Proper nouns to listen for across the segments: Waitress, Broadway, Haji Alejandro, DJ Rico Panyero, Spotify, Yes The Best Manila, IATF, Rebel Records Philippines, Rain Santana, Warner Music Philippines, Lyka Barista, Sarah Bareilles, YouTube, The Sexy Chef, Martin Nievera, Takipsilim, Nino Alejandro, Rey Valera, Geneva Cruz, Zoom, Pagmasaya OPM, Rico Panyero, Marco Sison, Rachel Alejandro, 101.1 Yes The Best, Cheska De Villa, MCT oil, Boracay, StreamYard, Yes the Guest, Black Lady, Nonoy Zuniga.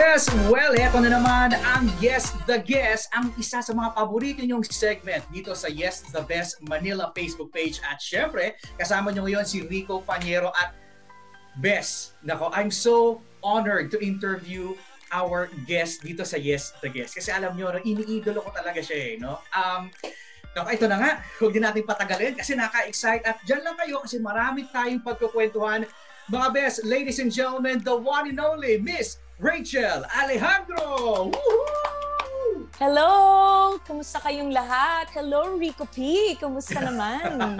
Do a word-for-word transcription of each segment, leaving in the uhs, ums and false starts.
Yes! Well, eto na naman ang Yes the Guest, ang isa sa mga paborito niyong segment dito sa Yes the Best Manila Facebook page. At syempre, kasama niyo ngayon si Rico Panyero at Best. Nako, I'm so honored to interview our guest dito sa Yes the Guest. Kasi alam niyo, iniidolo ko talaga siya eh, no? Um, no, ito na nga, huwag din natin patagalin kasi naka-excite at dyan lang kayo kasi marami tayong pagkukwentuhan. Mga Best, ladies and gentlemen, the one and only Miss Rachel Alejandro! Woohoo! Hello! Kumusta kayong lahat? Hello, Rico P! Kumusta naman?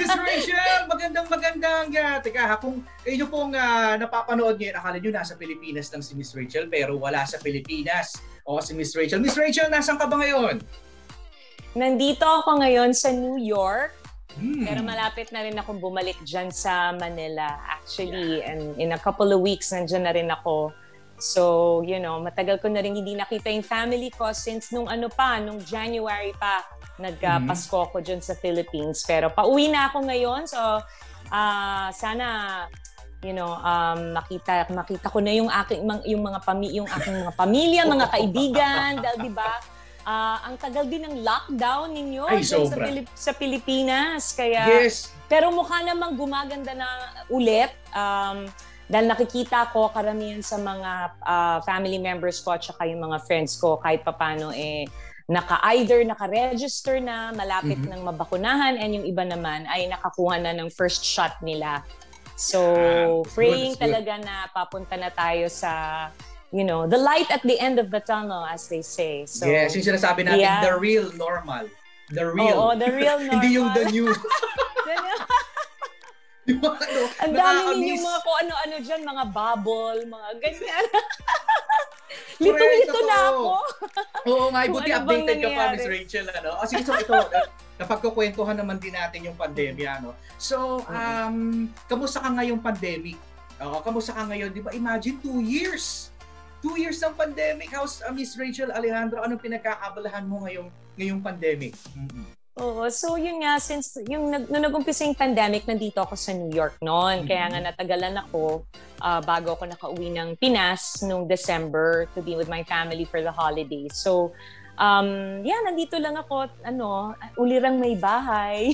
Miss Rachel, magandang magandang. Yeah, teka, kung inyo pong uh, napapanood ngayon, akala nyo nasa Pilipinas lang si Miss Rachel pero wala sa Pilipinas. O, si Miss Rachel. Miss Rachel, nasaan ka ba ngayon? Nandito ako ngayon sa New York, hmm. pero malapit na rin akong bumalik dyan sa Manila actually, yeah. And in a couple of weeks nandyan na rin ako. So, you know, matagal ko na rin hindi nakita yung family ko since nung ano pa, nung January pa, nagpasko hmm. ko dyan sa Philippines. Pero pauwi na ako ngayon, so uh, sana, you know, um, makita, makita ko na yung, aking, yung, mga, yung aking mga pamilya, mga kaibigan, dahil diba? Uh, ang tagal din ng lockdown ninyo Ay, sa, Pilip sa Pilipinas. Kaya, yes. Pero mukha namang gumaganda na ulit. Um, dahil nakikita ko karamihan sa mga uh, family members ko at saka yung mga friends ko kahit papano eh, naka-either, naka-register na, malapit mm-hmm. ng mabakunahan, and yung iba naman ay nakakuha na ng first shot nila. So, yeah, praying good, talaga good. na papunta na tayo sa... You know, the light at the end of the tunnel, as they say. So, yes, yung sinasabi natin, yeah. the real normal. The real. Oo, the real normal. Hindi yung the new. Ang dami ninyo mga kung ano-ano dyan, mga bubble, mga ganyan. Litong-lito na ako. Oo nga, buti updated ka pa, Miss Rachel. Ano? O sige, so ito, napagkukwentuhan naman din natin yung pandemya. No? So, um, kamusta ka ngayong pandemic? O, kamusta ka ngayon? Di ba, imagine two years. Two years ng pandemic. How's uh, Miss Rachel Alejandro? Anong pinagkakabalahan mo ngayong, ngayong pandemic? Mm-hmm. Oo. So yun nga, since yung nag, nung nag-umpisa yung pandemic, nandito ako sa New York noon. Mm-hmm. Kaya nga natagalan ako uh, bago ako nakauwi ng Pinas noong December to be with my family for the holidays. So, um, yeah, nandito lang ako. Ano, ulirang may bahay.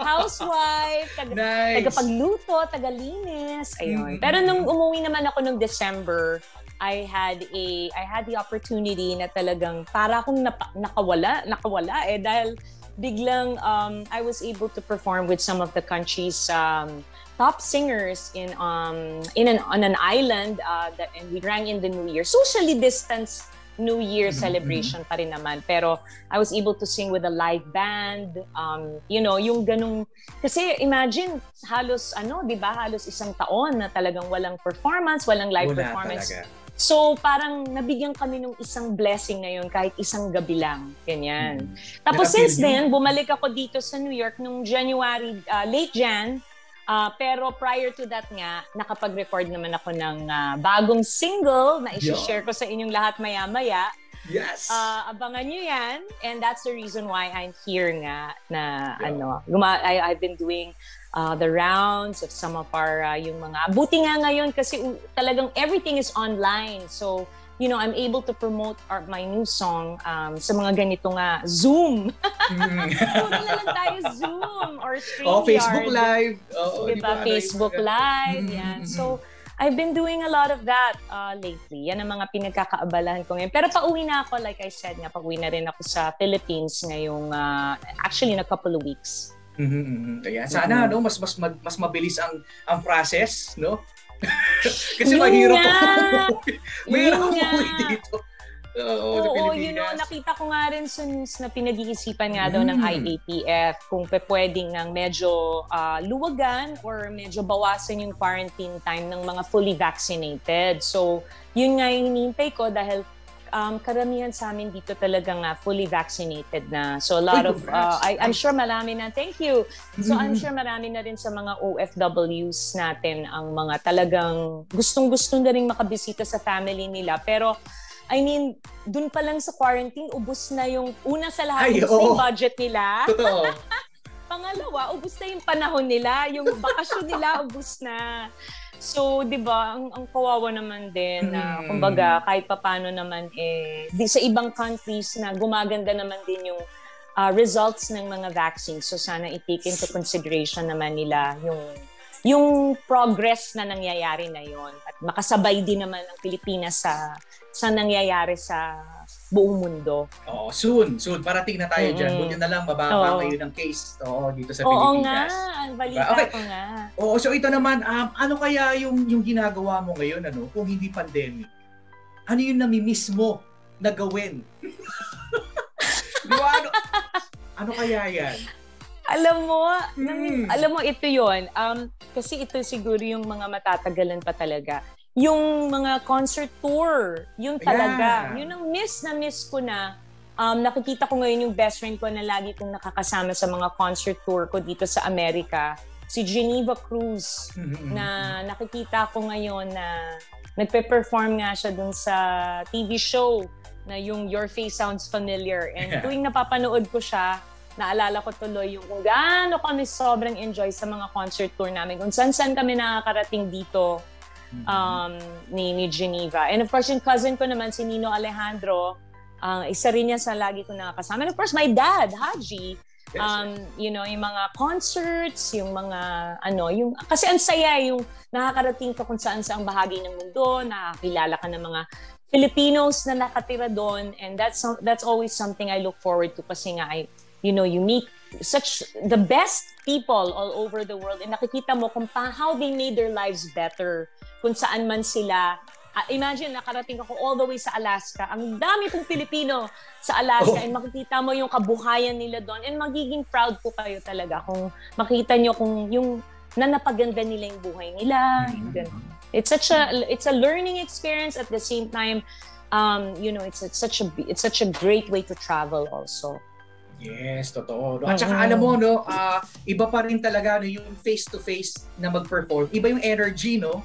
Housewife. Tag nice. Tagapagluto, tagalinis. Ayun. Mm-hmm. Pero nung umuwi naman ako noong December, I had a I had the opportunity na talagang para akong napa, nakawala nakawala eh dahil biglang um, I was able to perform with some of the country's um, top singers in um in an on an island uh, that, and we rang in the New Year, socially distanced New Year celebration pa rin naman, pero I was able to sing with a live band, um, you know, yung ganung, kasi imagine halos ano, di ba, halos isang taon na talagang walang performance, walang live Wala performance talaga. So, parang nabigyan kami ng isang blessing na yun, kahit isang gabi lang. Ganyan. Mm. Tapos, since then, bumalik ako dito sa New York nung January, uh, late Jan. Uh, pero prior to that nga, nakapag-record naman ako ng uh, bagong single na isi-share ko sa inyong lahat maya-maya. Yes. Uh, abangan nyo yan, and that's the reason why I'm here nga na yeah. ano. Guma I, I've been doing uh, the rounds of some of our uh, yung mga. Buti nga ngayon kasi talagang everything is online, so you know I'm able to promote our, my new song um, sa mga ganito nga Zoom. Puro na lang tayo Zoom or StreamYard. Oh, Facebook Live. Oh, diba? Facebook Live. Yan. So. I've been doing a lot of that uh, lately. Yan ang mga pinagkakaabalahan ko ngayon. Pero pauwi na ako, like I said nga, pauwi na rin ako sa Philippines ngayong, uh, actually, in a couple of weeks. Mm-hmm, mm-hmm. Kaya sana, mm-hmm. no, mas, mas, mas mabilis ang, ang process, no? Kasi mahirap ako. Mahirap ako dito. Oo, oo, you know, nakita ko nga rin sa news na pinag-iisipan nga mm. daw ng I A T F kung pwedeng ng medyo uh, luwagan or medyo bawasan yung quarantine time ng mga fully vaccinated. So, yun nga yung hinihintay ko dahil um, karamihan sa amin dito talaga nga fully vaccinated na. So, a lot Ay, of, uh, I, I'm sure marami na, thank you. So, mm. I'm sure marami na rin sa mga O F Ws natin ang mga talagang gustong-gustong na rin makabisita sa family nila. Pero, I mean, dun pa lang sa quarantine, ubus na yung, una sa lahat, Ay, ubus oh. na yung budget nila. Totoo. Pangalawa, ubus na yung panahon nila, yung bakasyon nila, ubus na. So, di ba, ang, ang kawawa naman din na, mm. uh, kumbaga, kahit papano naman eh, di, sa ibang countries na gumaganda naman din yung uh, results ng mga vaccines. So, sana i-take into consideration naman nila yung yung progress na nangyayari na yon at makasabay din naman ang Pilipinas sa sa nangyayari sa buong mundo. Oo, soon, soon. Parating na tayo mm. dyan. Buti na lang, mababa kayo ng case oo, dito sa oo Pilipinas. Oo nga, ang balita okay. ko nga. Oo, so ito naman, um, ano kaya yung, yung ginagawa mo ngayon, ano, kung hindi pandemic? Ano yung namimiss mo na gawin? Diba, ano, ano kaya yan? Alam mo, mm. namim, alam mo, ito yun. Um, kasi ito siguro yung mga matatagalan pa talaga. Yung mga concert tour, yun talaga. Yeah. Yun ang miss na miss ko na. Um, nakikita ko ngayon yung best friend ko na lagi kong nakakasama sa mga concert tour ko dito sa Amerika. Si Geneva Cruz na nakikita ko ngayon na nagpe-perform nga siya dun sa T V show na yung Your Face Sounds Familiar. And yeah. tuwing napapanood ko siya, naalala ko tuloy yung kung gaano kami sobrang enjoy sa mga concert tour namin. Kung saan-saan kami nakakarating dito. Um, ni, ni Geneva. And of course, yung cousin ko naman, si Nino Alejandro, uh, isa rin niya sa lagi ko nakakasama. And of course, my dad, Haji. Um, you know, yung mga concerts, yung mga ano, yung, kasi ang saya yung nakakarating ka kung saan sa ang bahagi ng mundo, nakakilala ka ng mga Filipinos na nakatira doon. And that's, that's always something I look forward to kasi nga, I, you know, you meet such the best people all over the world. And nakikita mo kung pa, how they made their lives better. Kung saan man sila. Uh, imagine, nakarating ako all the way sa Alaska. Ang dami pong Pilipino sa Alaska. Oh. And makikita mo yung kabuhayan nila doon. And magiging proud po kayo talaga kung makita nyo kung yung nanapaganda nila yung buhay nila. Mm-hmm. It's such a, it's a learning experience at the same time. Um, you know, it's, it's, such a, it's such a great way to travel also. Yes, totoo. No? At saka alam mo, no, uh, iba pa rin talaga no, yung face-to-face na mag-perform. Iba yung energy, no?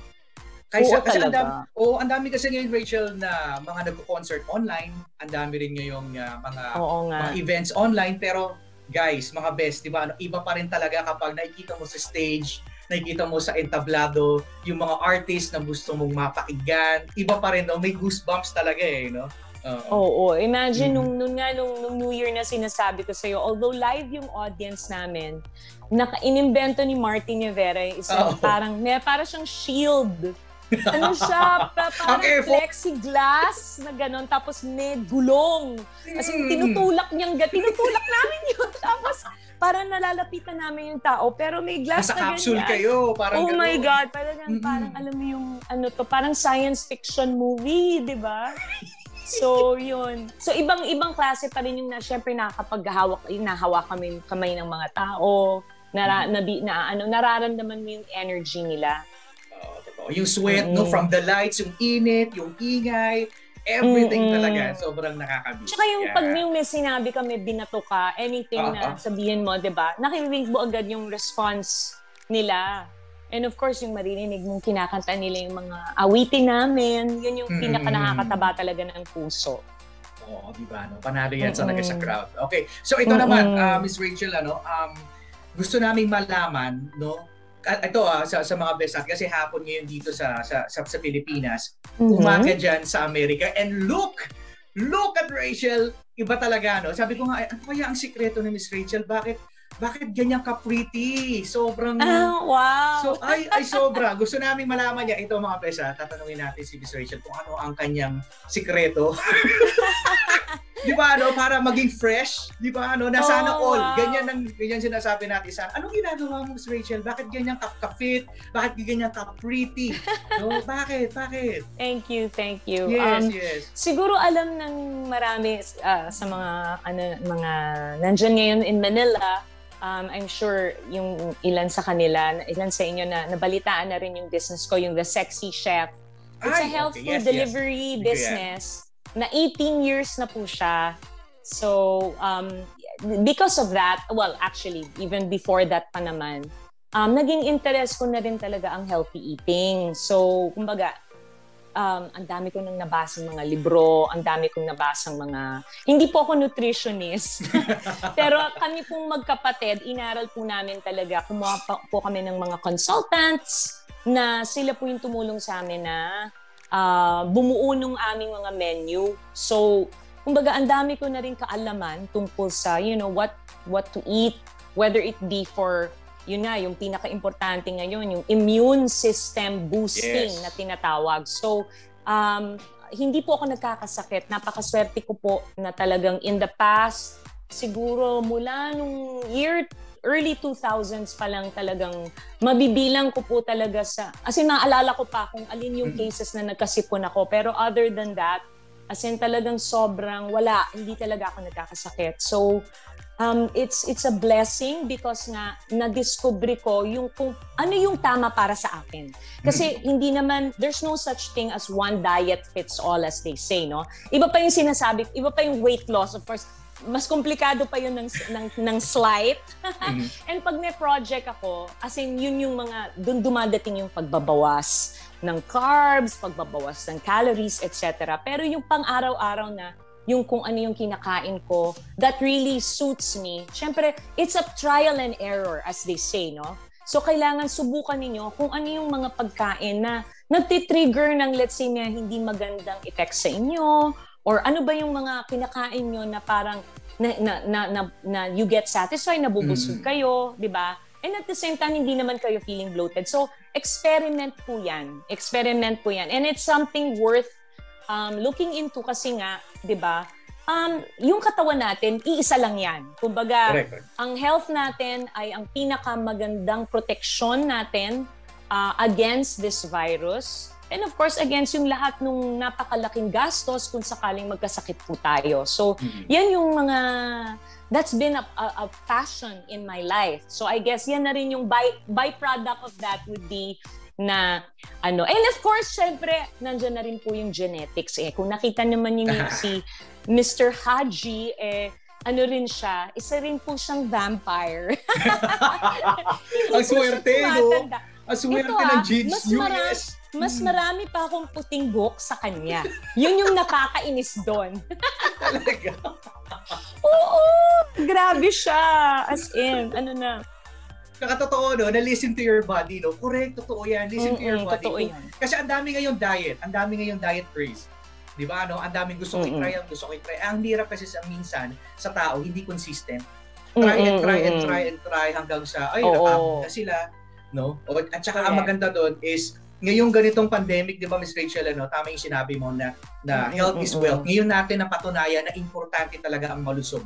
Kaysa, oo, kasi ang dami, oh, ang dami kasi ngayon, Rachel, na mga nag-concert online. Ang dami rin ngayong uh, mga, mga events online. Pero guys, mga best, di ba? Ano, iba pa rin talaga kapag nakikita mo sa stage, nakikita mo sa entablado, yung mga artist na gusto mong mapakinggan. Iba pa rin, no? May goosebumps talaga eh, no? Uh, oo, oo. Imagine, mm-hmm. nung, nung, nga, nung, nung New Year na sinasabi ko sa'yo, although live yung audience namin, naka-inimbento ni Martin Nievera yung isang oh. parang, may, parang siyang shield. Ano siya? Pa, parang okay, plexiglass na gano'n. Tapos may gulong. Kasi mm. tinutulak niyang gano'n. Tinutulak namin yun. Tapos parang nalalapitan namin yung tao. Pero may glass nasa na capsule ganyan. Kayo. Parang oh gano'n. My God. Parang, mm-hmm. parang alam mo yung ano to. Parang science fiction movie. Di ba? So, yun. So, ibang-ibang klase pa rin yung na, syempre nakakapaghahawak, nahawa kami kamay ng mga tao. Nara, mm-hmm. nabi, na, ano, nararamdaman mo yung energy nila. Oh, yung sweat, mm-hmm. no, from the lights, yung init, yung ingay, everything mm-hmm. talaga. Sobrang nakakabit. Tsaka yung yeah. pag may sinabi ka, may binato ka, anything uh-huh. na sabihin mo, di ba? Nakirinig mo agad yung response nila. And of course, yung maririnig mong kinakanta nila yung mga awitin namin, yun yung mm-hmm. pinaka-nakakataba talaga ng puso. Oo, oh, di ba? No? Panalo yan mm-hmm. talaga sa crowd. Okay, so ito mm-hmm. naman, uh, Miss Rachel, ano, um, gusto namin malaman, no? Ito ah, sa, sa mga best at kasi hapon ngayon dito sa sa, sa, sa Pilipinas, mm-hmm. umaga dyan sa Amerika. And look, look at Rachel, iba talaga no. Sabi ko nga, ano kaya ang sikreto ni Miss Rachel? Bakit bakit ganyan ka-pretty? Sobrang oh, wow. So ay ay sobra. Gusto naming malaman niya ito mga best. Tatanungin natin si Miss Rachel kung ano ang kanyang sikreto. Di ba ano, para maging fresh, di ba ano, nasana oh, all. Wow. Ganyan ang ganyan sinasabi natin sa. Anong ginagawa mo, Miss Rachel? Bakit ganyan ka-fit? Bakit ganyan ka-pretty? No, bakit? Bakit? Thank you, thank you. Yes, um, yes. Siguro alam ng marami uh, sa mga ano mga nandiyan ngayon in Manila, um, I'm sure yung ilan sa kanila, ilan sa inyo na nabalitaan na rin yung business ko, yung The Sexy Chef. It's Ay, a health okay. food yes, delivery yes. business. Okay, yeah. Na eighteen years na po siya. So, um, because of that, well, actually, even before that pa naman, um, naging interest ko na rin talaga ang healthy eating. So, kumbaga, um, ang dami ko nang nabasang mga libro, ang dami kong nabasang mga... Hindi po ako nutritionist. Pero kami pong magkapatid, inaral po namin talaga. Kumuha po kami ng mga consultants, na sila po yung tumulong sa amin na uh, bumuo ng aming mga menu. So, kumbaga, ang dami ko na rin kaalaman tungkol sa, you know, what, what to eat, whether it be for, yun na, yung pinaka-importante ngayon, yung immune system boosting yes. na tinatawag. So, um, hindi po ako nagkakasakit. Napakaswerte ko po na talagang in the past, siguro mula nung year, early two thousands pa lang talagang mabibilang ko po talaga sa, as in naalala ko pa kung alin yung cases na nagkasipon ako. Pero other than that, as in talagang sobrang wala, hindi talaga ako nagkakasakit. So, um, it's, it's a blessing because nga na-discover ko yung kung ano yung tama para sa akin. Kasi hindi naman, there's no such thing as one diet fits all as they say, no? Iba pa yung sinasabi, iba pa yung weight loss, of course. Mas komplikado pa yun ng, ng, ng slight. Mm-hmm. And pag may project ako, as in yun yung mga, dun dumadating yung pagbabawas ng carbs, pagbabawas ng calories, et cetera. Pero yung pang-araw-araw na, yung kung ano yung kinakain ko, that really suits me. Siyempre, it's a trial and error, as they say, no? So, kailangan subukan ninyo kung ano yung mga pagkain na nagtitrigger ng, let's say, na hindi magandang effect sa inyo, or ano ba yung mga kinakain nyo na parang na, na, na, na, na you get satisfied, nabubusog mm. kayo, di ba? And at the same time, hindi naman kayo feeling bloated. So, experiment po yan. Experiment po yan. And it's something worth um, looking into kasi nga, di ba, um, yung katawan natin, iisa lang yan. Kumbaga, correct. Ang health natin ay ang pinakamagandang protection natin uh, against this virus. And of course, against yung lahat nung napakalaking gastos kung sakaling magkasakit po tayo. So, mm-hmm. yan yung mga, that's been a, a, a passion in my life. So, I guess yan na rin yung by, byproduct of that would be na, ano, and of course, syempre, nandyan na rin po yung genetics. Eh. Kung nakita naman yung si Mister Haji, eh, ano rin siya, isa rin po siyang vampire. Ang swerte, no? Ang swerte ng G H U S. Mas, mas marami pa akong puting buhok sa kanya. Yun yung nakakainis doon. Talaga? Oo! Grabe siya. As in, ano na. Nakatotoo, no? Na listen to your body, no? Correct, totoo yan. Listen mm-hmm, to your body. Totoo yan. Kasi ang dami ngayong diet. Ang dami ngayong diet craze. Di ba, no? Ang daming gusto ko i-try, ang gusto ko i-try. Ang hirap kasi sa minsan sa tao, hindi consistent. Try and try and try and try hanggang sa, ay, nakabot na sila. No? At saka ang maganda doon is, ngayong ganitong pandemic, di ba, Miz Rachel, ano, tama yung sinabi mo na, na health is wealth. Ngayon natin napatunayan na importante talaga ang malusog.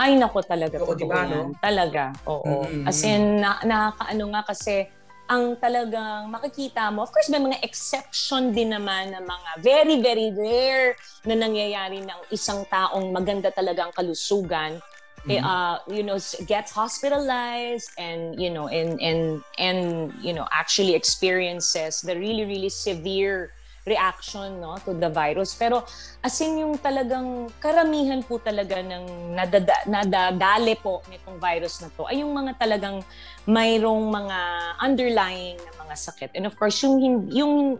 Ay, nako talaga. Oo, di ba, no? Talaga, oo. Mm-hmm. As in, na, nakakaano nga kasi, ang talagang makikita mo, of course, may mga exception din naman na mga very, very rare na nangyayari ng isang taong maganda talaga ang kalusugan. Mm-hmm. eh, uh, you know, gets hospitalized and, you know, and, and, and, you know, actually experiences the really, really severe reaction, no, to the virus. Pero as in yung talagang karamihan po talaga ng nadada, nadadale po nitong virus na to ay yung mga talagang mayroong mga underlying na mga sakit. And of course, yung, yung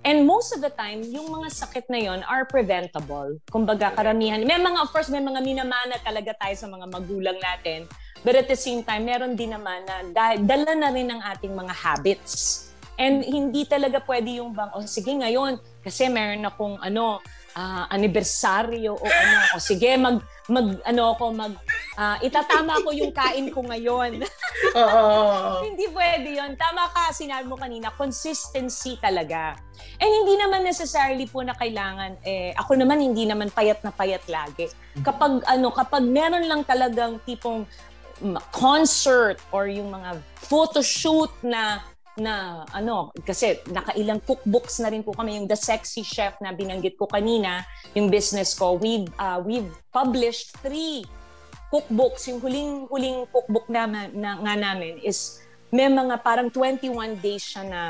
and most of the time, yung mga sakit na yon are preventable. Kumbaga, karamihan. May mga, of course, may mga minamana talaga tayo sa mga magulang natin. But at the same time, meron din naman na dala na rin ang ating mga habits. And hindi talaga pwede yung bang, o oh, sige ngayon, kasi meron akong ano, uh, anibersaryo o ano, o oh, sige mag mag ano ako mag uh, itatama ko yung kain ko ngayon. Oh. Hindi pwede 'yon. Tama ka, sinabi mo kanina, consistency talaga. And hindi naman necessarily po na kailangan eh ako naman hindi naman payat na payat lagi. Kapag ano, kapag meron lang talagang tipong concert or yung mga photoshoot na na ano, kasi nakailang cookbooks na rin po kami, yung The Sexy Chef na binanggit ko kanina, yung business ko, we've, uh, we've published three cookbooks. Yung huling-huling cookbook na, na, nga namin is may mga parang twenty-one days siya na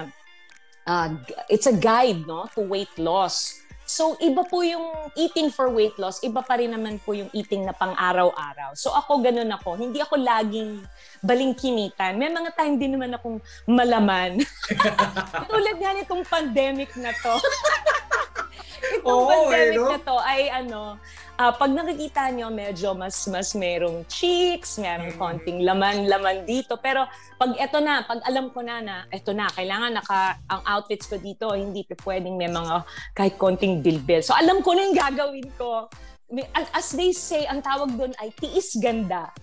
uh, it's a guide, no, to weight loss. So, iba po yung eating for weight loss, iba pa rin naman po yung eating na pang-araw-araw. So, ako ganun ako. Hindi ako laging balingkinitan. May mga time din naman akong malaman. Tulad nga nitong pandemic na to. Itong oh, pandemic eh, no? na to ay ano, uh, pag nakikita nyo, medyo mas mas merong cheeks, merong konting laman-laman dito. Pero pag eto na, pag alam ko na na, eto na, kailangan naka, ang outfits ko dito, hindi pa pwedeng may mga kahit konting bilbil. So alam ko na yung gagawin ko. As they say, ang tawag doon ay tiis ganda.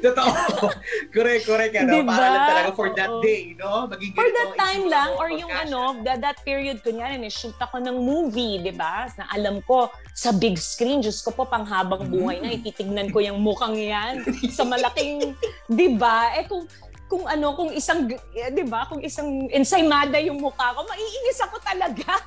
Totoo. Correct, correct. Ano? Diba? Para lang talaga for that Oo. day, no? Magiging for that time lang, or yung ano, that, that period, kunyari, nishoot ako ng movie, di ba? Na alam ko, sa big screen, Diyos ko po, panghabang buhay na, ititignan ko yung mukhang yan sa malaking, di ba? Eh kung... kung ano, kung isang, di ba, kung isang ensaymada yung mukha ko, maiinis ako talaga.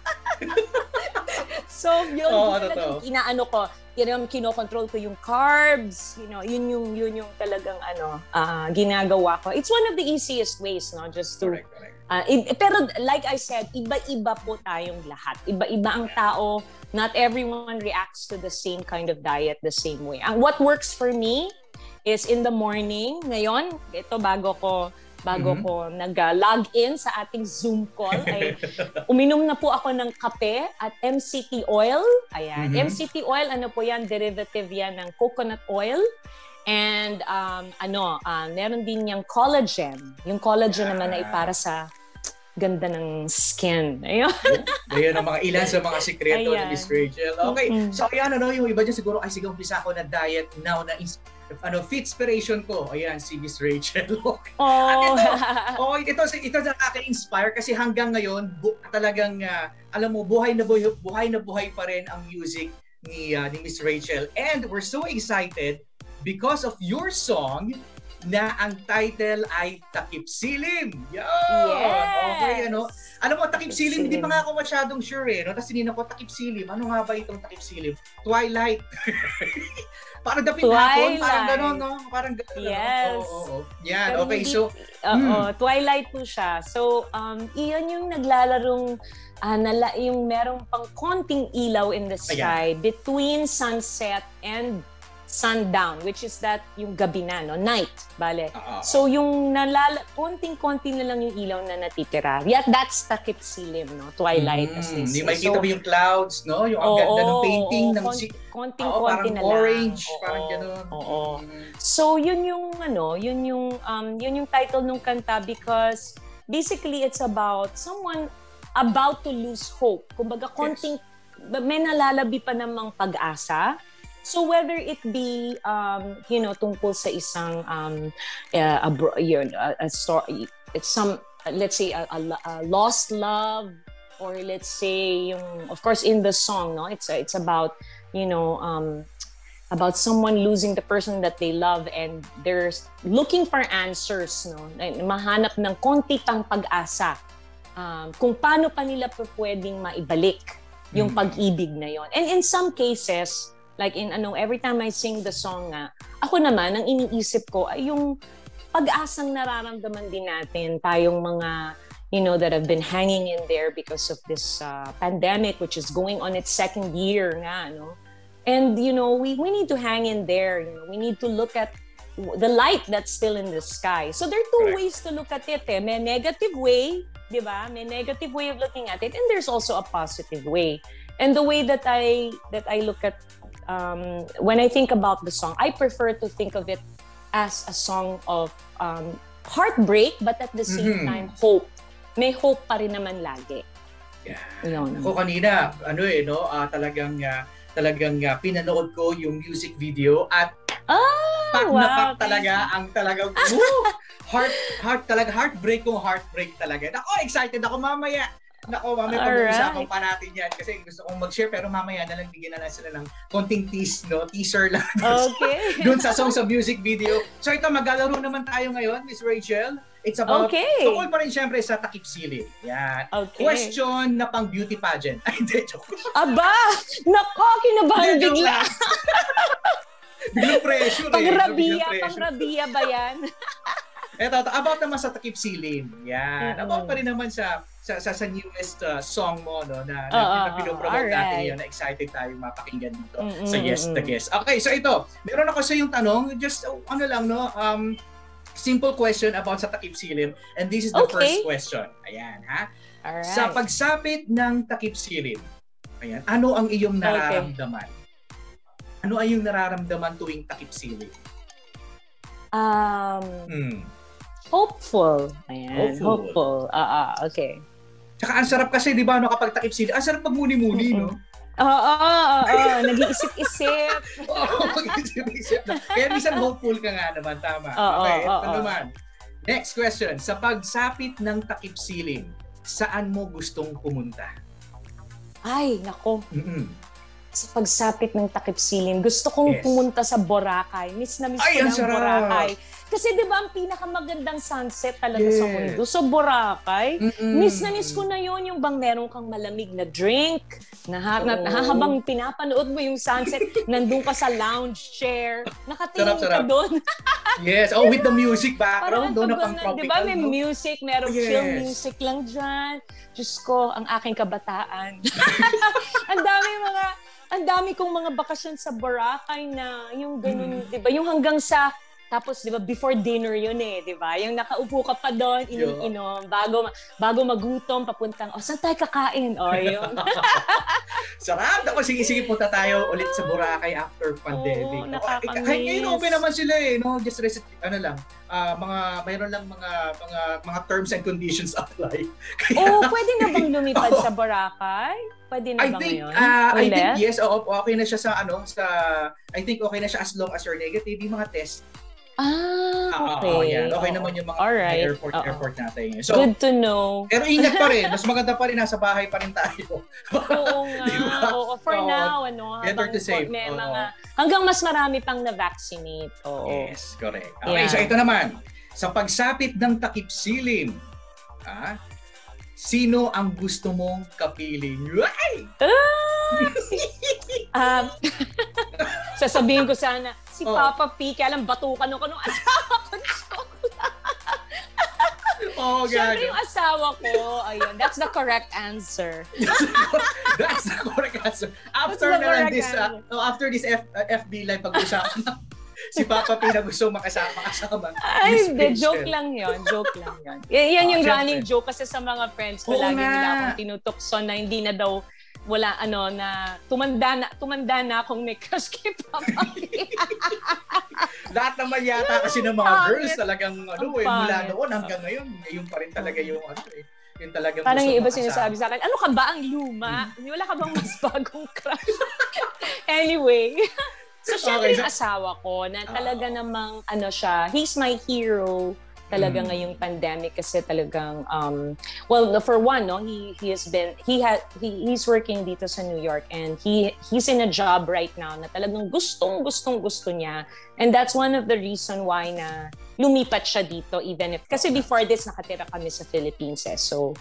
So, yun, oh, yun talagang inaano ko, yun, kinokontrol ko yung carbs, you know, yun yung, yun yung talagang, ano, uh, ginagawa ko. It's one of the easiest ways, no, just to, correct, correct. Uh, it, pero like I said, iba-iba po tayong lahat. Iba-iba ang tao. Not everyone reacts to the same kind of diet the same way. And what works for me, is in the morning ngayon, ito bago ko bago mm-hmm. ko nag-log in sa ating Zoom call ay uminom na po ako ng kape at M C T oil. Ayan, mm-hmm. M C T oil, ano po yan, derivative yan ng coconut oil. And um, ano, uh, meron din yung collagen. Yung collagen yeah. naman ay para sa ganda ng skin. Ayun. Ayun ang mga ilan sa mga sikreto ni Miss Rachel. Okay, mm-hmm. so ayan ano, yung iba dyan siguro ay siguro umpisa ako na diet now na is ano, fit-spiration ko. Ayan, si Miss Rachel. Okay. Oh. At ito, oh, ito, ito, ito nakaka-inspire kasi hanggang ngayon, bu- talagang, uh, alam mo, buhay na buhay, buhay na buhay pa rin ang music ni, uh, ni Miss Rachel. And we're so excited because of your song na ang title ay Takipsilim. Yo! Yes! Okay, ano? Alam mo, Takipsilim, hindi pa nga ako masyadong sure eh. No? Tapos sinina ko, Takipsilim. Ano nga ba itong Takipsilim? Twilight. Parang dapit hapon, parang gano'n, no? Parang gano'n. Yes. Oo, oo, oo. Yan, pero okay, hindi, so... Uh, hmm. oh, Twilight po siya. So, um, iyon yung naglalarong, uh, nala, yung merong pang konting ilaw in the sky Ayan. between sunset and sundown, which is that yung gabi na, no? Night, bale. Uh-oh. So, yung nalala, konting-konti na lang yung ilaw na natitira. Yeah, that's Takipsilim, no? Twilight, mm, as they say. Yung makikita mo so, yung clouds, no? Yung ang oh, ganda ng painting. Oh, ng konting-konti na lang. Parang orange, oh, parang gano'n. Oo. Oh, oh. So, yun yung, ano, yun yung, um, yun yung title ng kanta because basically, it's about someone about to lose hope. Kumbaga, konting, yes. may nalalabi pa namang pag-asa. So whether it be um, you know, tungkol sa isang um, uh, a, you know, a story, it's some uh, let's say a, a, a lost love, or let's say yung, of course in the song, no, it's uh, it's about you know um, about someone losing the person that they love and they're looking for answers, no, mahanap ng konti pang pag-asa um, kung paano pa nila pwedeng maibalik yung pag-ibig na yon. And in some cases, like in ano, every time I sing the song nga, ako naman, ang iniisip ko ay yung pag-asang nararamdaman din natin tayong mga, you know, that have been hanging in there because of this uh, pandemic which is going on its second year nga, no? And, you know, we, we need to hang in there, you know, we need to look at the light that's still in the sky. So there are two Correct. ways to look at it, eh. May negative way, di ba? May negative way of looking at it, and there's also a positive way. And the way that I, that I look at Um, when I think about the song, I prefer to think of it as a song of um, heartbreak, but at the same mm-hmm. time, hope. May hope pa rin naman lagi. Yeah. Yun. Ako kanina, ano eh, no? Uh, talagang, uh, talagang uh, pinanood ko yung music video at oh, pak wow, na pak talaga you. ang talagang woo, heart, heart talaga, heartbreak kong heartbreak talaga. Ako, excited ako mamaya. Nako, mamaya pag-uusapan pa natin yan kasi gusto kong mag-share pero mamaya na lang bigyan na lang sila ng konting tease, no? Teaser lang. Okay. Doon sa song sa music video. So ito, maglalaro naman tayo ngayon, Miss Rachel. It's about, okay. tungkol pa rin siyempre sa Takipsilim. Yan. Okay. Question na pang beauty pageant. Ay, hindi, joke. Aba! Nako, kinabahan bigla. Biglang pressure eh. Pangrabia, pangrabia ba yan? Eto, about naman sa Takipsilim. Yan. Mm-hmm. About pa rin naman sa sa sa, sa newest uh, song mo, no, na, oh, na, na pinopromote right. natin yun, na excited tayo mapakinggan dito mm-hmm. sa Yes the Guest. Okay, so ito, meron ako sa yung tanong, just ano lang, no, um, simple question about sa Takipsilim. And this is the okay. first question. Ayan, ha? Alright. Sa pagsapit ng Takipsilim, ayan, ano ang iyong nararamdaman? Okay. Ano ay yung nararamdaman tuwing Takipsilim? Um, hmm. Hopeful. Ayan, hopeful. hopeful. Ah, uh, uh, okay. Tsaka ang sarap kasi, di ba, no, kapag Takipsilim, ang sarap pag muni-muni, mm-hmm. no? Oo, oo, oo. Nag-iisip-isip. Oo, mag-iisip-isip. Kaya minsan hopeful ka nga naman, tama. Oh, okay, oh, ito oh, naman. Oh. Next question. Sa pagsapit ng Takipsilim, saan mo gustong pumunta? Ay, nako. Mm-hmm. Sa pagsapit ng Takipsilim, gusto kong yes. pumunta sa Boracay. Miss na miss Ay, ko ng sarap. Boracay. Kasi di ba ang pinakamagandang sunset talaga yes. sa mundo? So, Boracay, mm-mm. miss na miss ko na yon, yung bang meron kang malamig na drink, na, ha- oh. na habang pinapanood mo yung sunset, nandun ka sa lounge chair, nakatingin ka doon. Yes, oh with the music background, doon na pang tropical. Di ba may music, merong yes. film music lang dyan. Diyos ko, ang aking kabataan. Ang dami mga, ang dami kong mga bakasyon sa Boracay na yung ganun, mm. di ba? Yung hanggang sa, tapos, di ba, before dinner yun eh, di ba? Yung nakaupo ka pa doon, iniinom, bago, bago magutom, papuntang, oh, saan tayo kakain? O, oh, yun. Sarap! Ako, sige-sige, punta tayo ulit sa Boracay after pandemic. Oo, nakakamiss. Kahit ngayon, open naman sila eh, no? Just recently, ano lang, uh, mga, mayroon lang mga, mga, mga terms and conditions apply. Kaya, oh, pwede na bang lumipad oh. sa Boracay? Pwede na I ba think, ngayon? Uh, I think, yes, oh, okay na siya sa, ano, sa, I think okay na siya as long as you're negative, yung mga test. Ah, okay. Oo, yan. Okay oh. naman yung mga right. airport Uh-oh. airport natin. So, good to know. Pero ingat pa rin. Mas maganda pa rin. Nasa bahay pa rin tayo. Oo nga. Diba? Oo, for so, now, ano, habang may oh. mga... Hanggang mas marami pang na-vaccinate. Oo. Yes, correct. Okay, yeah. So ito naman. Sa pagsapit ng Takipsilim, ah, sino ang gusto mong kapiling? Ay! Ah! um, sasabihin ko sana, si oh. Papa P, kaya lang batukan nung kanong asawa ko. Oh, siyempre yung asawa ko, ayun, that's the correct answer. That's the correct answer. After na this, uh, no, after this F, uh, F B live pag-usapan na. Si Papa P na gusto makasama kasama. Ay, hindi. Joke lang yun. Joke lang yun. Y- yan oh, yung running joke kasi sa mga friends ko. Oo lagi nga. Nila akong tinutukson na hindi na daw wala ano na tumanda na tumanda na akong may crush kay Papa P. Lahat naman yata kasi ng mga girls talagang ano eh, mula noon hanggang ngayon. Ngayon pa rin talaga yung ano eh. Yung talagang parang yung iba sinasabi sa akin, ano ka ba ang luma? Hmm. Wala ka bang mas bagong crush? Anyway. So, syempre okay, so, yung asawa ko na talaga uh, namang, ano siya, he's my hero talaga mm. ngayong pandemic kasi talagang, um, well, for one, no, he he has been, he has, he, he's working dito sa New York and he he's in a job right now na talagang gustong, gustong, gusto niya. And that's one of the reason why na lumipat siya dito even if, kasi before this, nakatira kami sa Philippines eh. So,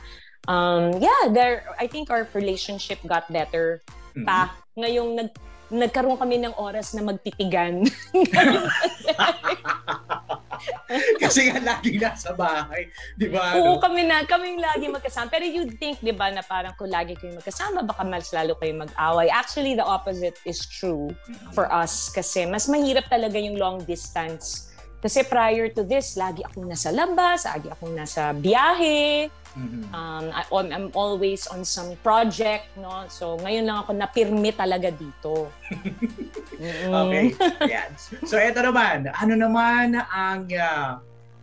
um, yeah, there, I think our relationship got better mm. pa ngayong nag, nagkaroon kami ng oras na magtitigan. Kasi nga lagi nasa bahay, di ba? Oo, no? kami na, kaming lagi magkasama. Pero you'd think, di ba, na parang kung lagi kayong magkasama, baka mas lalo kayong mag-away. Actually, the opposite is true for us kasi mas mahirap talaga yung long distance. Kasi prior to this, lagi akong nasa labas, lagi akong nasa biyahe. Mm-hmm. Um, I, I'm always on some project, no? So, ngayon lang ako napirmi talaga dito. Mm-hmm. Okay. Yan. So, eto naman. Ano naman ang uh,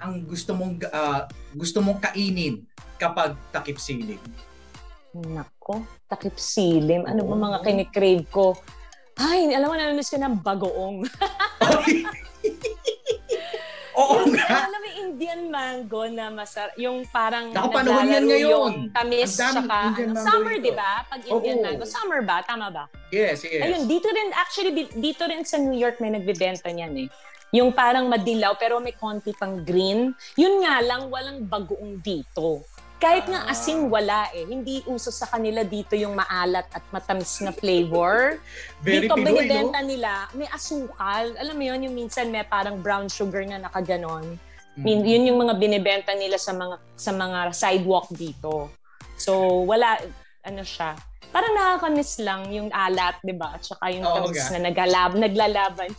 ang gusto mong uh, gusto mong kainin kapag Takipsilim? Nako, Takipsilim. Ano oh. ba mga kinikrave ko? Ay, alam mo, namiss ko ng bagoong. Okay. Oo yung, nga. Alam mo, Indian mango na masarap. Yung parang naglalaro yan ngayon. Yung tamis saka ano, summer, di ba? Pag Indian oh, mango. Summer ba? Tama ba? Yes, yes. Ayun, dito rin, actually, dito rin sa New York may nagbibenta niyan eh. Yung parang madilaw pero may konti pang green. Yun nga lang, walang bagoong dito. Kahit nga asin wala eh. Hindi uso sa kanila dito yung maalat at matamis na flavor. Very dito Pinoy, binibenta no? nila, may asukal. Alam mo yun, yung minsan may parang brown sugar na nakaganon. Mm. Yun yung mga binibenta nila sa mga sa mga sidewalk dito. So wala, ano siya. parang nakakamiss lang yung alat, di ba? At saka yung oh, tamis na nagalab, naglalaban.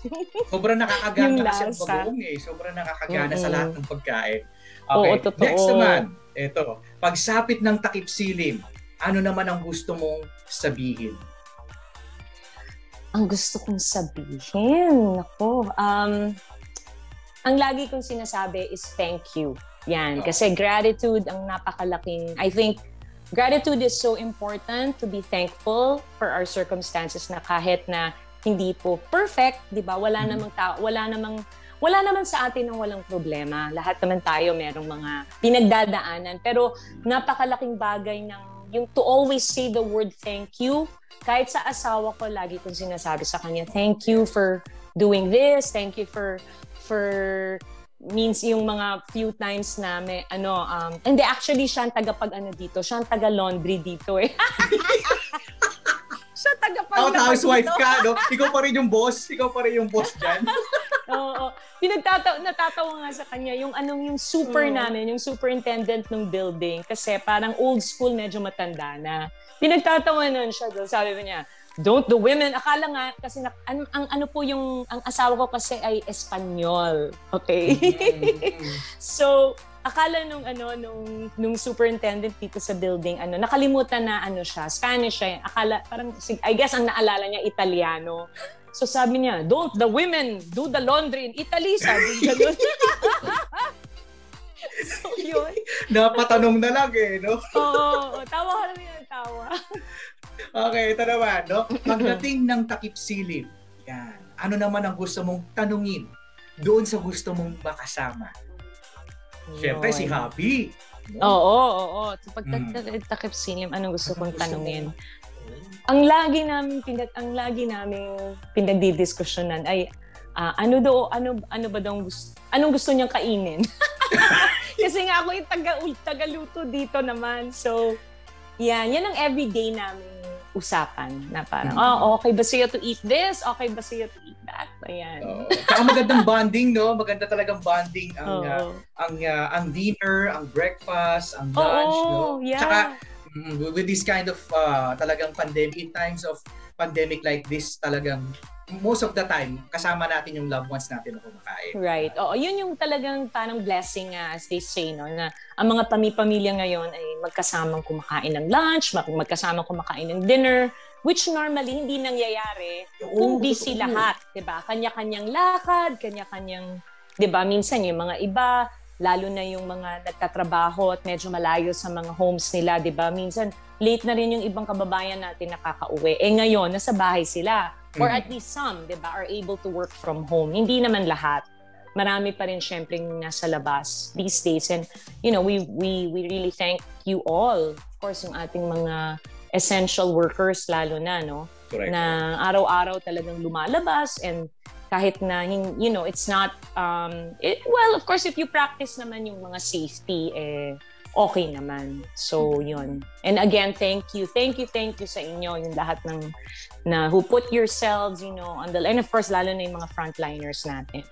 Sobrang nakakagana kasi ang bagoong eh. Sobrang nakakagana mm-hmm. sa lahat ng pagkain. Okay, oo, totoo. Next naman, ito. Pagsapit ng takipsilim, ano naman ang gusto mong sabihin? Ang gusto kong sabihin, ako, um, ang lagi kong sinasabi is thank you. Yan, okay. Kasi gratitude ang napakalaking, I think, gratitude is so important to be thankful for our circumstances na kahit na hindi po perfect, di ba? Wala mm-hmm. namang tao, wala namang, wala naman sa atin ang walang problema. Lahat naman tayo merong mga pinagdadaanan. Pero napakalaking bagay ng, yung to always say the word thank you. Kahit sa asawa ko, lagi kong sinasabi sa kanya, thank you for doing this, thank you for, for, means yung mga few times na may, ano, um, hindi, actually, siya ang tagapag, ano dito, siya ang taga-laundry dito, eh. Siya tagapag-laundry dito. Oh, housewife ka, no? Ikaw pa rin yung boss, ikaw pa rin yung boss dyan. Oo, oo. Pinagtatawa, natatawa nga sa kanya, yung anong, yung super mm. namin, yung superintendent ng building, kasi parang old school, medyo matanda na. Pinagtatawanan siya doon. Sabi ba niya, don't the women. Akala nga, kasi na, ang, ang ano po yung, ang asawa ko kasi ay Espanyol. Okay? So, akala nung ano, nung, nung superintendent dito sa building, ano, nakalimutan na ano siya, Spanish siya. Akala, parang, I guess ang naalala niya, Italiano. So, sabi niya, don't the women do the laundry in Italy. Sabi niya doon. So, yun. Napatanong na lang eh, no? Oo, tawa ko namin yung tawa. Okay, ito naman, no? Pagdating ng takipsilim, yan, ano naman ang gusto mong tanungin doon sa gusto mong makasama? Siyempre, si Happy. No? Oo, oo, oo. So, pagdating ng takipsilim, anong gusto kong tanungin? Ang lagi namin, pinag- ang lagi namin pinagdidiskusyonan ay, Uh, ano do ano ano ba daw gusto anong gusto niyang kainin? Kasi nga ako yung taga tagaluto dito naman. So yan, yan ang everyday namin usapan na parang mm-hmm. oh okay ba siya to eat this? Okay ba siya to eat that? Ayan. Oh, saka magandang bonding, no? Maganda talagang bonding ang oh. uh, ang uh, ang dinner, ang breakfast, ang lunch, oh, no? Yeah. Saka mm, with this kind of uh, talagang pandemic, in times of pandemic like this, talagang most of the time, kasama natin yung loved ones natin na kumakain. Right. Oo, yun yung talagang parang blessing uh, as they say, no? Na ang mga pamipamilya ngayon ay magkasamang kumakain ng lunch, magkasamang kumakain ng dinner, which normally hindi nangyayari kung busy lahat, di ba? Kanya-kanyang lakad, kanya-kanyang, di ba? Minsan yung mga iba, lalo na yung mga nagtatrabaho at medyo malayo sa mga homes nila, di ba? Minsan, late na rin yung ibang kababayan natin nakakauwi. Eh ngayon, nasa bahay sila. Or at least some, di ba, are able to work from home. Hindi naman lahat. Marami pa rin syempre nasa labas these days. And, you know, we we we really thank you all. Of course, yung ating mga essential workers lalo na, no? Correct. Na araw-araw talagang lumalabas. And kahit na, you know, it's not, um, it, well, of course, if you practice naman yung mga safety, eh, okay naman. So, yun. And again, thank you. Thank you, thank you sa inyo. Yung lahat ng, na who put yourselves, you know, on the, and of course, lalo na yung mga frontliners natin.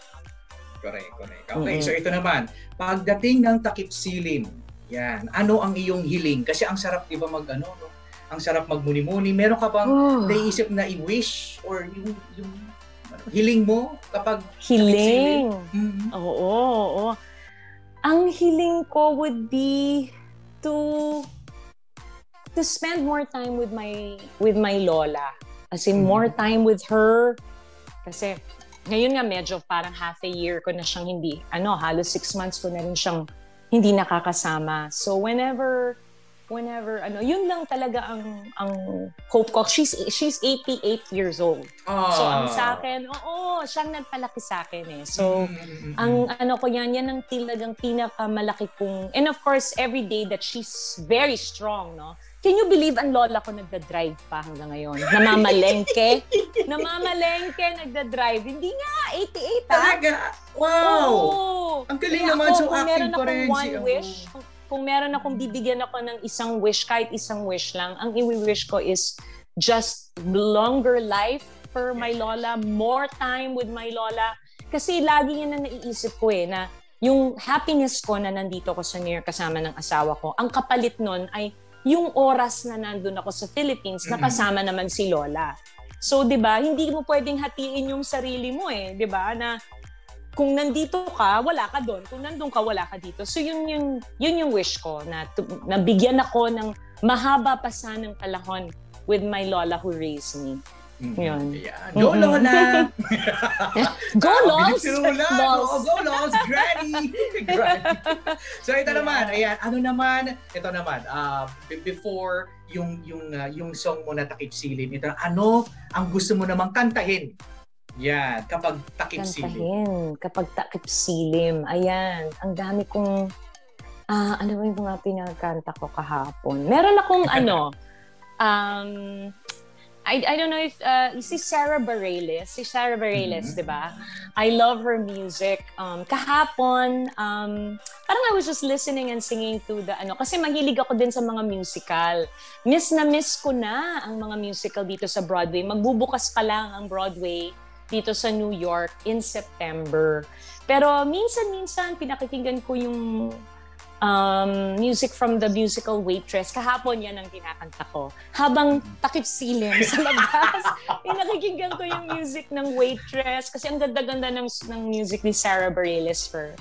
Correct, correct. Okay, mm-hmm. So ito naman. Pagdating ng takipsilim, yan, ano ang iyong hiling? Kasi ang sarap, di ba, mag, ano, no? Ang sarap magmuni-muni. Meron ka bang oh. naiisip na i-wish or yung, yung hiling mo kapag hiling? Mm-hmm. Oo, oo, oo. Ang hiling ko would be to to spend more time with my with my lola. As in, more time with her. Kasi ngayon nga medyo parang half a year ko na siyang hindi. Ano, halos six months ko na rin siyang hindi nakakasama. So whenever whenever ano, yun lang talaga ang ang hope ko. She's she's eighty-eight years old. Aww. So ang sa akin, oo, siyang nagpalaki sa akin eh. So mm-hmm. ang ano ko yan, yan ang talagang pinakamalaki kong, and of course every day that she's very strong, no? Can you believe ang lola ko nagda-drive pa hanggang ngayon? Namamalengke. Namamalengke, nagda-drive. Hindi nga, eighty-eight. Talaga? Wow! Oo. Ang galing naman, so active pa rin. Kung meron akong one wish, kung, kung meron akong bibigyan ako ng isang wish, kahit isang wish lang, ang i-wish ko is just longer life for my lola, more time with my lola. Kasi lagi yan ang naiisip ko eh, na yung happiness ko na nandito ko sa New York kasama ng asawa ko, ang kapalit nun ay yung oras na nandun ako sa Philippines, nakasama naman si Lola. So, di ba, hindi mo pwedeng hatiin yung sarili mo eh, di ba, na kung nandito ka, wala ka doon. Kung nandun ka, wala ka dito. So, yun yung, yun yung wish ko, na nabigyan ako ng mahaba pa sanang kalahon with my Lola who raised me. Mm-hmm. Yun. Yeah. Go, mm-hmm. Lola! Go, Lols! Go, go, Lols! Granny! Granny! So, ito naman. Ayan. Ano naman? Ito naman. Uh, before yung yung uh, yung song mo na Takipsilim, ito, ano ang gusto mo namang kantahin? Yan. Kapag takipsilim. Kantahin. Kapag takipsilim. Ayan. Ang dami kong... Uh, ano ba yung mga pinagkanta ko kahapon? Meron akong ano... Um... I, I don't know if uh, si Sarah Bareilles, si Sarah Bareilles, mm-hmm. 'di ba? I love her music. Um, kahapon, um, parang I was just listening and singing to the ano kasi mahilig ako din sa mga musical. Miss na miss ko na ang mga musical dito sa Broadway. Magbubukas pa lang ang Broadway dito sa New York in September. Pero minsan-minsan pinakikinggan ko yung Um, music from the musical Waitress. Kahapon yan ang kinakanta ko. Habang takipsilim sa labas, pinakikinggan ko yung music ng Waitress kasi ang ganda-ganda ng, ng music ni Sarah Bareilles for,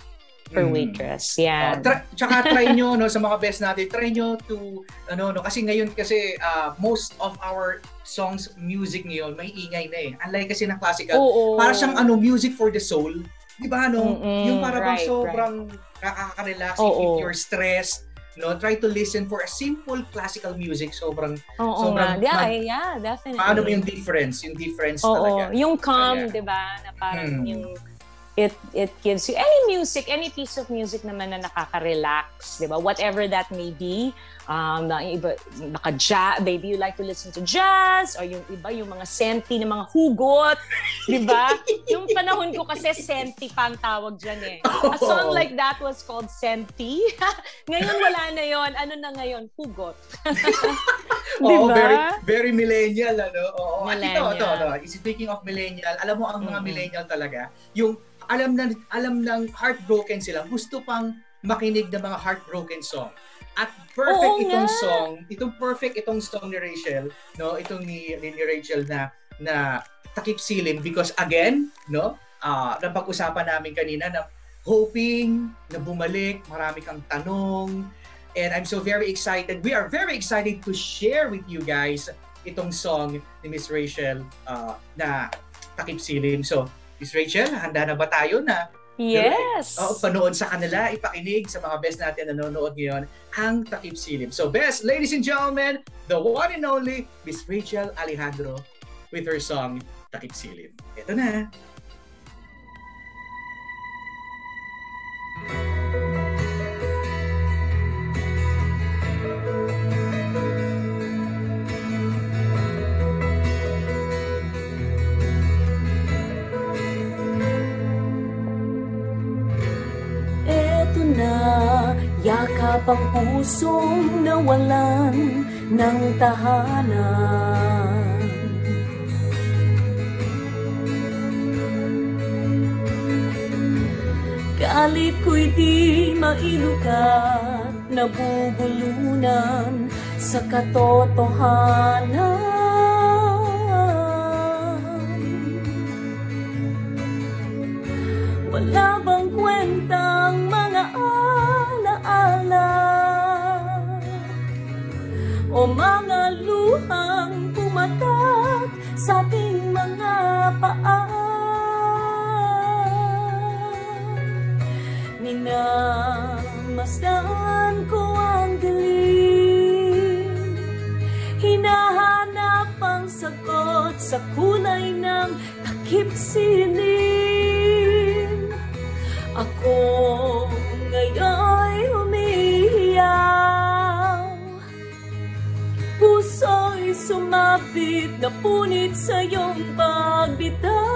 for mm. Waitress. Yeah. Uh, tra- tsaka try nyo, no, sa mga best natin, try nyo to, ano, no, kasi ngayon kasi uh, most of our songs, music ngayon, may ingay na eh. Unlike kasi ng classical, oo, para siyang ano, music for the soul. Diba, ano, mm-mm, yung para bang right, sobrang right. Nakaka-relax oh, if oh. you're stressed, no? Try to listen for a simple classical music, sobrang oh, sobrang oh, yeah, mag- yeah, definitely. Paano yung difference, yung difference oh, talaga. Oh. Yung calm, yeah. 'Di ba? Na parang hmm. yung it it gives you any music, any piece of music naman na nakaka-relax, 'di ba? Whatever that may be. Um, na iba, naka-jazz, baby, you like to listen to jazz, or yung iba, yung mga senti ng mga hugot, di ba? Yung panahon ko kasi senti pa ang tawag dyan eh. A song like that was called senti. Ngayon wala na yon. Ano na ngayon? Hugot. Di ba? Oh, very, very millennial, ano? Oo. Millennial. Ito, ito, ito. Speaking of millennial, alam mo, ang mga mm-hmm. millennial talaga, yung alam na, alam ng heartbroken sila, gusto pang makinig ng mga heartbroken song. At perfect oo, itong nga. song, itong perfect itong song ni Rachel, no, itong ni, ni Rachel na na Takipsilim because again, no, ah, uh, napag-usapan namin kanina na hoping na bumalik, marami kang tanong, and I'm so very excited. We are very excited to share with you guys itong song ni Miss Rachel uh, na Takipsilim. So, Miss Rachel, handa na ba tayo na yes. Oh, panood sa kanila, ipakinig sa mga best natin na nanonood ngayon ang Takipsilim. So best, ladies and gentlemen, the one and only Miss Rachel Alejandro with her song Takipsilim. Ito na. Yakap ang pusong nawalan ng tahanan. Galit ko'y di mailukat, nabubulunan sa katotohanan. Wala bang kwentang mga alaala o mga luhang pumatak sa ating mga paa? Minamasdan ko ang dilim, hinahanap ang sagot sa kulay ng takipsilim. Ako ngayon'y umiiyaw, puso'y sumabit na punit sa iyong pagbitaw.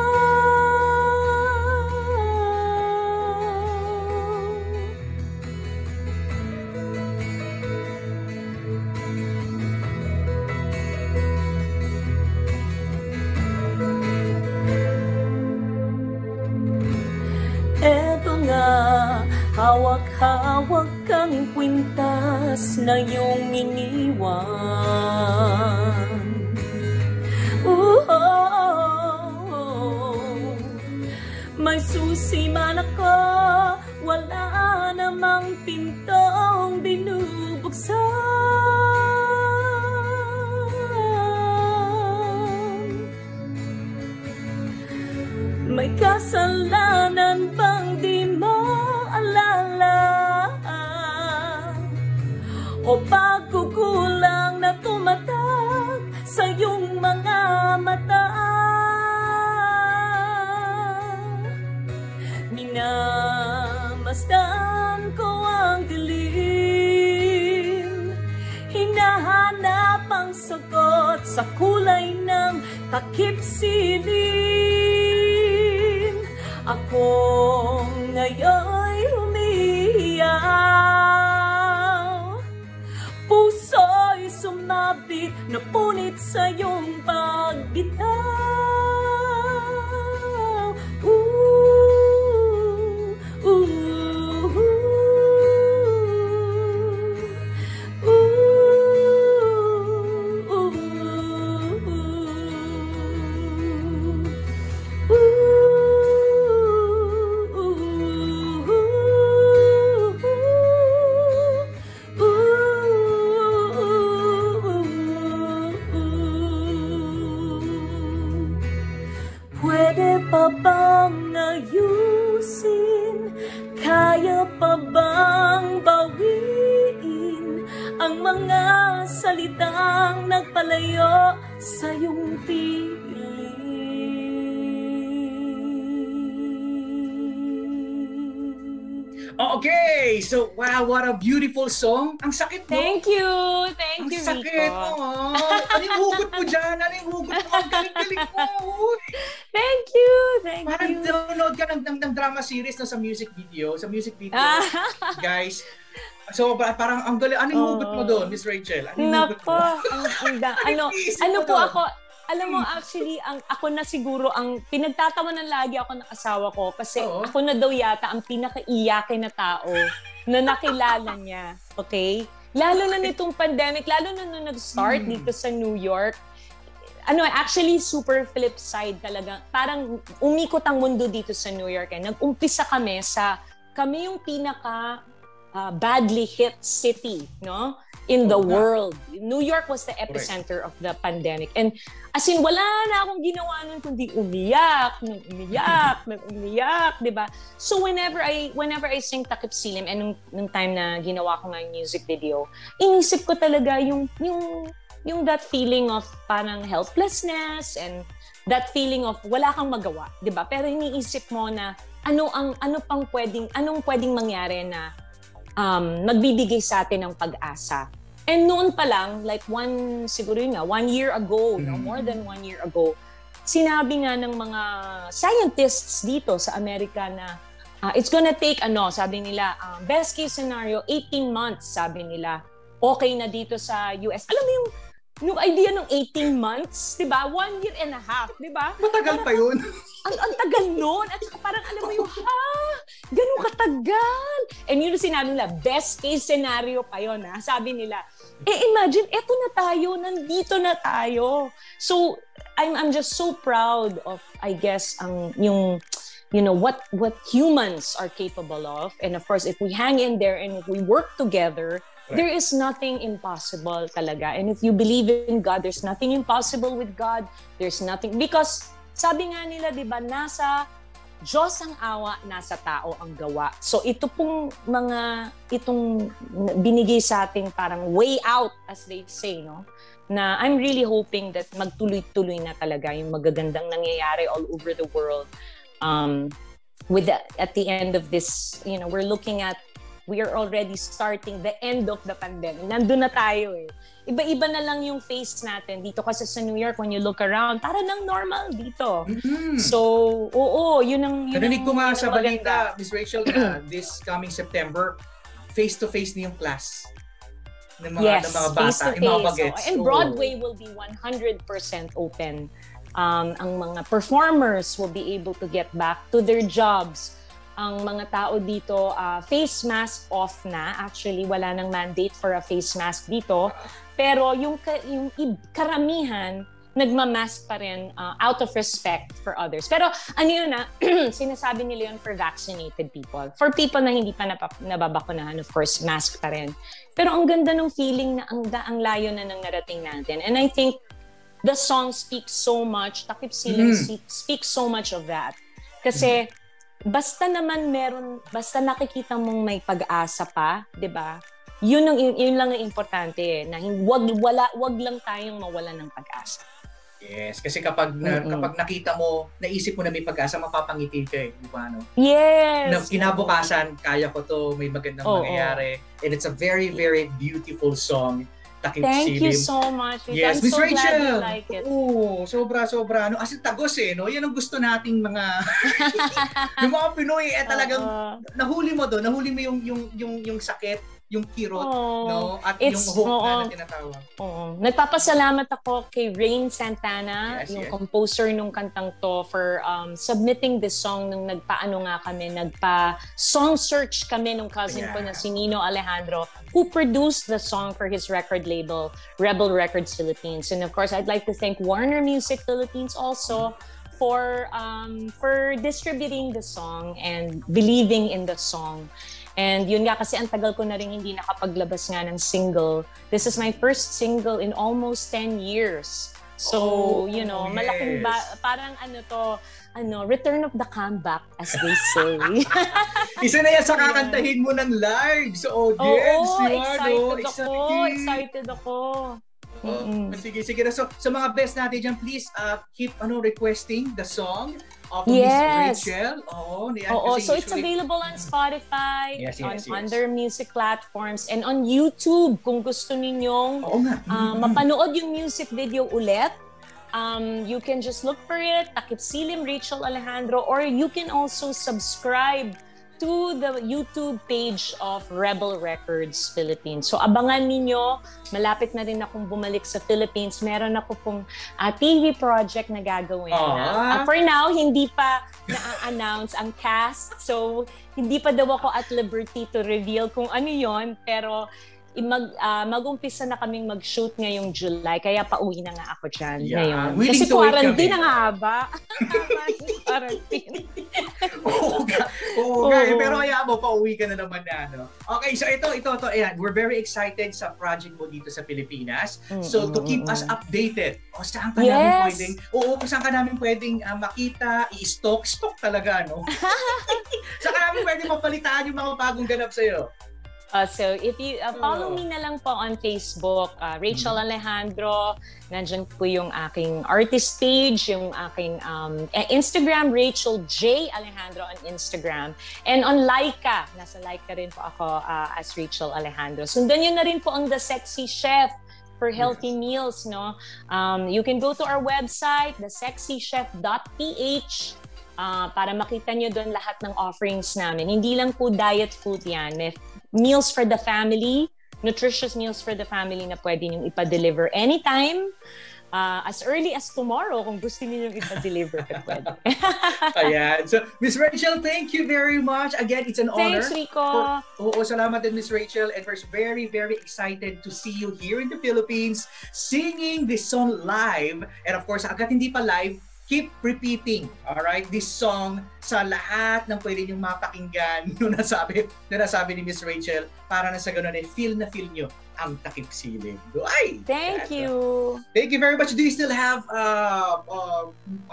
Eto nga Hawak-hawak kang kwintas na iyong iniwan. Ooh, oh, oh. May susi man ako, wala namang pintong binubuksan. May kasalanan bang di mo o pagkukulang na tumatag sa iyong mga mata. Minamasdan ko ang dilim, hinahanap ang sagot sa kulay ng takipsilim. Ako ngayon'y humihiyaw, puso'y sumabit na punit sa iyong pagbitaw. Ooh, ooh, ooh, ooh, ooh, ooh, ooh. Bang nayusin, kaya pa bang bawiin ang mga salitang nagpalayo sa iyong piling? Okay, so wow, what a beautiful song. Ang sakit mo. Thank you, thank ang you, Rico. Ang sakit mo. Anong hugot mo dyan? Anong hugot mo? Ang galing-galing mo. Thank you, thank Parang you. Parang nanonood ka ng, ng, ng drama series na sa music video. Sa music video, guys. So, parang ang galing. Anong oh. hugot mo doon, Miss Rachel? Anong hugot mo? ano, ano po doon? Ako, alam mo, actually, ang, ako na siguro, ang pinagtatawanan lagi ako ng asawa ko kasi oh. ako na daw yata ang pinakaiyakin na tao na nakilala niya. Okay? Lalo na nitong pandemic, lalo na nung nag-start hmm. dito sa New York. Ano, actually, super flip side talaga. Parang umikot ang mundo dito sa New York. Eh. Nag-umpisa kami sa, kami yung pinaka uh, badly hit city, no? In the world. New York was the epicenter of the pandemic. And as in, wala na akong ginawa nun kundi umiyak, nang umiyak, nang umiyak, diba? So whenever I, whenever I sing Takipsilim, and nung, nung time na ginawa ko nga yung music video, inisip ko talaga yung, yung, yung that feeling of parang helplessness and that feeling of wala kang magawa, di ba? Pero iniisip mo na ano ang ano pang pwedeng anong pwedeng mangyari na um magbibigay sa atin ng pag-asa. And noon pa lang, like one siguro yun nga, one year ago, no, more than one year ago, sinabi nga ng mga scientists dito sa Amerika na uh, it's gonna take ano, sabi nila, um, best case scenario eighteen months, sabi nila. Okay na dito sa U S. Alam mo yung yung idea ng eighteen months, di ba? One year and a half, di ba? Matagal parang, pa yun. Ang, ang tagal nun. At saka parang alam mo yung, ha? Ganun katagal. And yun sinabi nila, best case scenario pa yun, ha? Sabi nila, eh imagine, eto na tayo, nandito na tayo. So, I'm, I'm just so proud of, I guess, ang yung, you know, what, what humans are capable of. And of course, if we hang in there and if we work together, there is nothing impossible talaga. And if you believe in God, there's nothing impossible with God. There's nothing. Because sabi nga nila, di ba, nasa Diyos ang awa, nasa tao ang gawa. So ito pong mga, itong binigay sa atin parang way out, as they say, no? Na I'm really hoping that magtuloy-tuloy na talaga yung magagandang nangyayari all over the world. Um, with the, at the end of this, you know, we're looking at, we are already starting the end of the pandemic. Nandun na tayo eh. Iba-iba na lang yung face natin. Dito kasi sa New York, when you look around, para nang normal dito. Mm-hmm. So, oo, yun ang... Narinig ko nga sa balita, Miss Rachel, uh, this coming September, face-to-face na yung class. Ng mga, yes, ng mga bata, face-to-face. Ng mga bagets. So, and Broadway oh. will be one hundred percent open. Um, ang mga performers will be able to get back to their jobs. ang mga tao dito, uh, face mask off na. Actually, wala nang mandate for a face mask dito. Pero yung, yung karamihan, nagmamask pa rin uh, out of respect for others. Pero ano yun na, sinasabi nila yun for vaccinated people. For people na hindi pa nababakunahan, of course, mask pa rin. Pero ang ganda ng feeling na ang, ang layo na nang narating natin. And I think the song speaks so much, Takipsilim mm. speaks so much of that. Kasi mm. basta naman meron, basta nakikita mong may pag-asa pa, 'di ba? Yun ang yun lang ang importante eh, na wag wala wag lang tayong mawalan ng pag-asa. Yes, kasi kapag na, mm-hmm. kapag nakita mo, naisip mo na may pag-asa, mapapangiti ka eh, 'di ba no? Yes. Na kinabukasan, kaya ko 'to, may magandang oh, mangyayari. Oh. And it's a very very beautiful song. Takipsilim. Thank you so much. Yes, Miss so Rachel. Like Oo, sobra sobra ano, as in tagos eh, no? 'Yan ang gusto nating mga yung mga Pinoy eh talagang uh, nahuli mo do, nahuli mo yung yung yung yung sakit, yung kirot, oh, no? At yung hope oh, na, na tinatawag. Oo. Oh. Nagpapasalamat ako kay Rain Santana, yes, yung yes. composer nung kantang to for um submitting this song nung nagpaano nga kami, nagpa song search kami nung cousin yeah. ko na si Nino Alejandro, who produced the song for his record label, Rebel Records Philippines. And of course, I'd like to thank Warner Music Philippines also for um, for distributing the song and believing in the song. And yun nga, kasi ang tagal ko na rin hindi nakapaglabas nga ng single. This is my first single in almost ten years. So, oh, you know, yes. malaking ba parang ano to, ano, return of the comeback, as they say. Isa na yan sa kakantahin mo ng live sa audience. Oo, oh, oh, excited ano? ako, excited, excited ako. Oh, mm-hmm. Sige, sige. So, sa mga best natin dyan, please uh, keep ano requesting the song of yes. Miss Rachel. Oo, niyan, Oo so usually... it's available on Spotify, yes, yes, on yes. other music platforms, and on YouTube kung gusto ninyong Oo nga. Mm-hmm. uh, mapanood yung music video ulit. Um, you can just look for it, Takipsilim Rachel Alejandro, or you can also subscribe to the YouTube page of Rebel Records Philippines. So abangan ninyo, malapit na rin akong bumalik sa Philippines. Meron ako pong uh, T V project na gagawin. Uh, for now, hindi pa na-announce ang cast. So hindi pa daw ako at liberty to reveal kung ano yon. Pero mag, uh, mag-umpisa na kaming mag-shoot ngayong July. Kaya pauwi na nga ako dyan yeah. ngayon. Willing Kasi quarantine na nga ba? Quarantine. Oo nga. Oo nga. Pero kaya mo, pauwi ka na naman na. No? Okay, so ito, ito, ito. Ayan. We're very excited sa project mo dito sa Pilipinas. Mm-hmm. So to keep us updated, o saan ka yes. namin pwedeng, oo, kung saan ka namin pwedeng uh, makita, i-stock, stock talaga, no? Saan ka namin pwedeng mapalitaan yung mga bagong ganap sa'yo? Uh, so if you uh, follow me na lang po on Facebook, uh, Rachel Alejandro, nandiyan po yung aking artist page, yung aking um, Instagram, Rachel J. Alejandro on Instagram. And on Laika, nasa Laika rin po ako uh, as Rachel Alejandro. Sundan nyo na rin po ang The Sexy Chef for healthy meals. no um, You can go to our website, the sexy chef dot p h. Uh, para makita nyo doon lahat ng offerings namin. Hindi lang po diet food yan. May meals for the family, nutritious meals for the family na pwede nyo ipa-deliver anytime. Uh, as early as tomorrow, kung gusto niyo yung ipa-deliver, pwede. Ayan. So, Miss Rachel, thank you very much. Again, it's an honor. Thanks, Rico. Oo, salamat din, Miss Rachel. And we're very, very excited to see you here in the Philippines singing this song live. And of course, agad hindi pa live, keep repeating, alright, this song sa lahat ng pwede niyong mapakinggan yung nasabi, yung nasabi ni Miss Rachel para na sa ganun eh, feel na feel niyo ang Takipsilim. Ay! Thank you! Thank you very much. Do you still have uh, uh,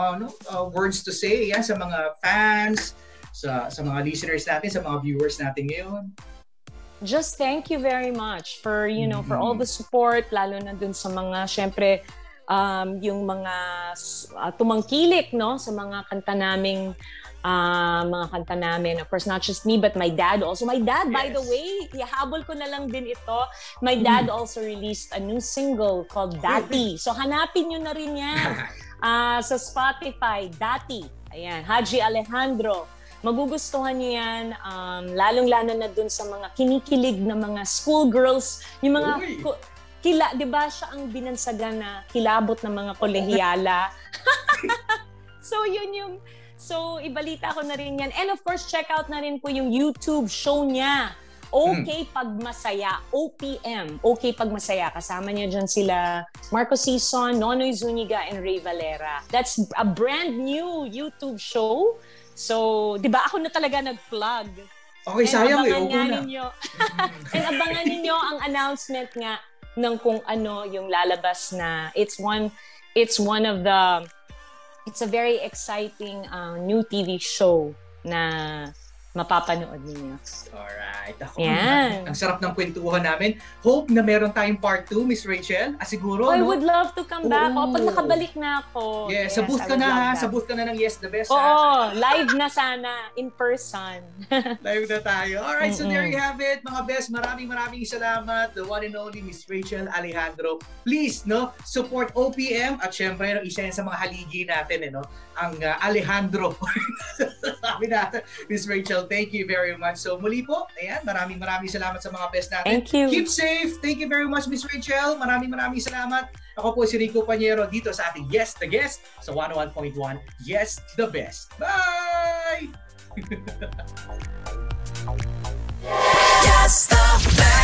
uh, no, uh, words to say yan sa mga fans, sa, sa mga listeners natin, sa mga viewers natin ngayon? Just thank you very much for, you know, for all the support, lalo na dun sa mga, syempre, Um, yung mga uh, tumangkilik no sa mga kanta naming uh, mga kanta namin, of course not just me but my dad also. My dad yes. by the way, ihabol ko na lang din ito. My dad mm. also released a new single called Dati. So hanapin niyo na rin 'yan uh, sa Spotify, Dati. Ayan, Haji Alejandro. Magugustuhan niyo yan, um, lalong-lalo na dun sa mga kinikilig na mga schoolgirls, yung mga Kila, di ba siya ang binansagan na kilabot ng mga kolehiyala? So yun yung So, ibalita ko na rin yan. And of course, check out na rin po yung YouTube show niya. Okay hmm. Pagmasaya, O P M. Okay Pagmasaya. Kasama niya dyan sila Marco Sison, Nonoy Zuniga, and Rey Valera. That's a brand new YouTube show. So, di ba ako na talaga nag-plug? Okay, and sayang eh. Okay na. Ninyo, and abangan ninyo ang announcement nga ng kung ano yung lalabas na. It's one, it's one of the... It's a very exciting uh, new T V show na mapapanood niyo. Alright. Ako, ang, ang sarap ng kwentuhan namin. Hope na meron tayong part two, Miss Rachel. Ah, siguro, I no? would love to come back. O, pag nakabalik na ako. Yeah, yes, sa booth ka na. Sa booth ka na ng Yes the Best. Oo, live na sana. In person. Live na tayo. Alright, mm-hmm. So there you have it, mga best. Maraming maraming salamat. The one and only Miss Rachel Alejandro. Please, no, support O P M. At syempre, no, isa yan sa mga haligi natin, eh, no? Ang uh, Alejandro. Sabi natin, Miss Rachel, thank you very much. So, muli po, ayan, maraming maraming salamat sa mga best natin. Thank you. Keep safe. Thank you very much, Miss Rachel. Maraming maraming salamat. Ako po si Rico Panyero dito sa ating Yes the Guest sa one oh one point one Yes the Best. Bye! Yes the Best!